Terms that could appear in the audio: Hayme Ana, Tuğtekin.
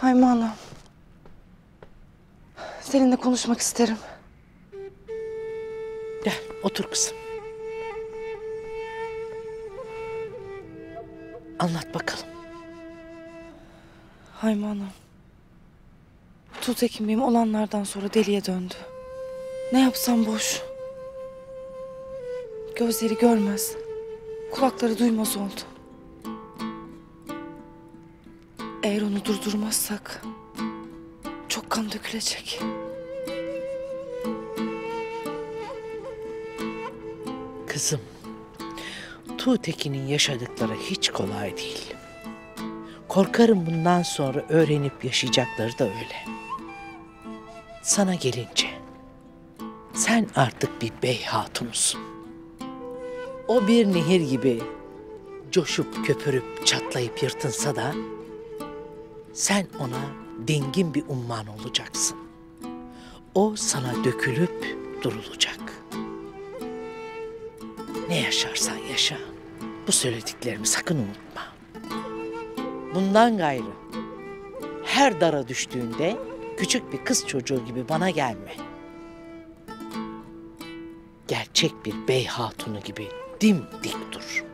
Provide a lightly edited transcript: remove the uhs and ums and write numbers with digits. Hayme Ana, seninle konuşmak isterim. Gel, otur kızım. Anlat bakalım. Hayme Ana, Tuğtekin Bey'im olanlardan sonra deliye döndü. Ne yapsam boş. Gözleri görmez, kulakları duymaz oldu. Eğer onu durdurmazsak çok kan dökülecek. Kızım, Tuğtekin'in yaşadıkları hiç kolay değil. Korkarım bundan sonra öğrenip yaşayacakları da öyle. Sana gelince, sen artık bir bey hatunusun. O bir nehir gibi coşup köpürüp çatlayıp yırtınsa da sen ona dingin bir umman olacaksın. O sana dökülüp durulacak. Ne yaşarsan yaşa, bu söylediklerimi sakın unutma. Bundan gayrı her dara düştüğünde küçük bir kız çocuğu gibi bana gelme. Gerçek bir bey hatunu gibi dimdik dur.